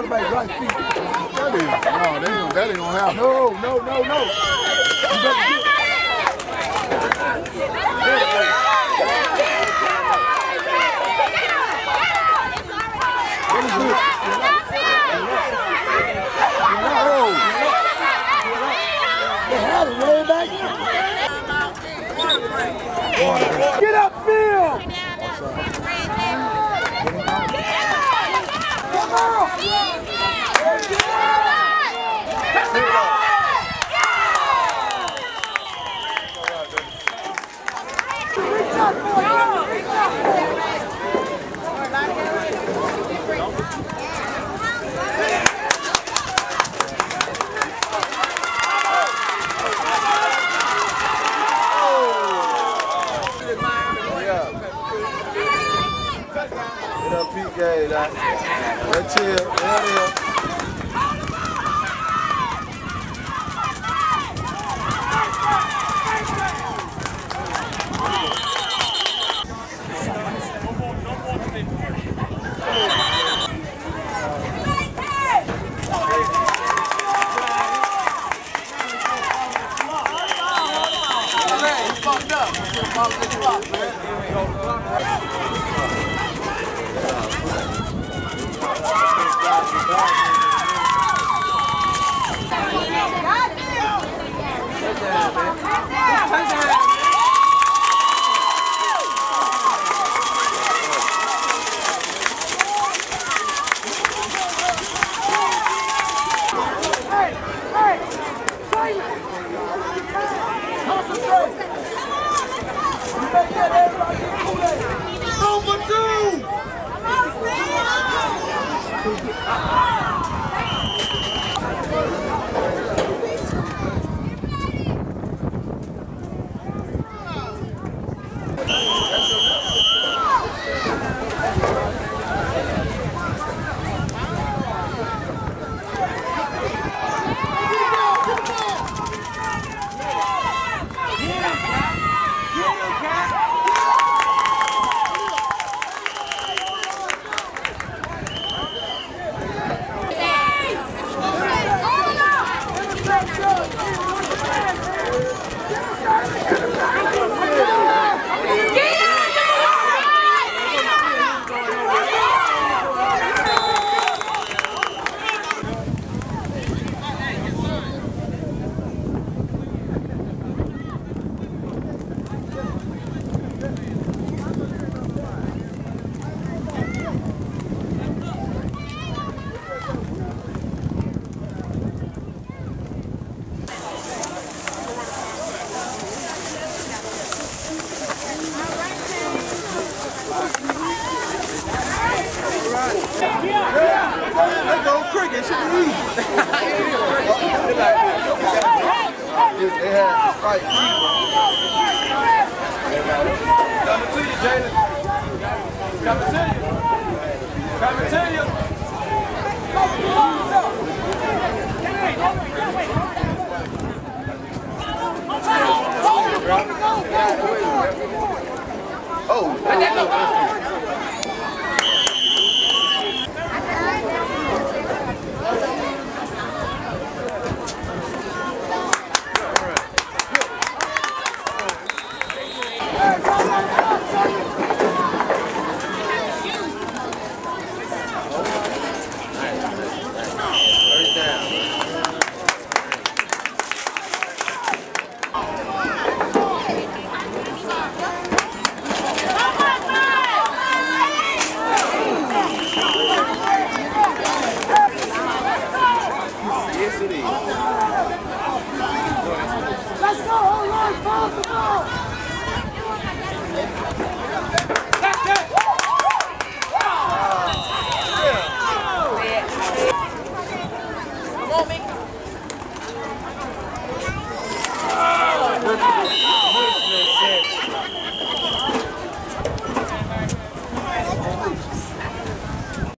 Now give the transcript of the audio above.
going back right feet. That ain't gonna happen. No. You better get it. Get up, Phil! Come on! Game, like. That's it. Oh,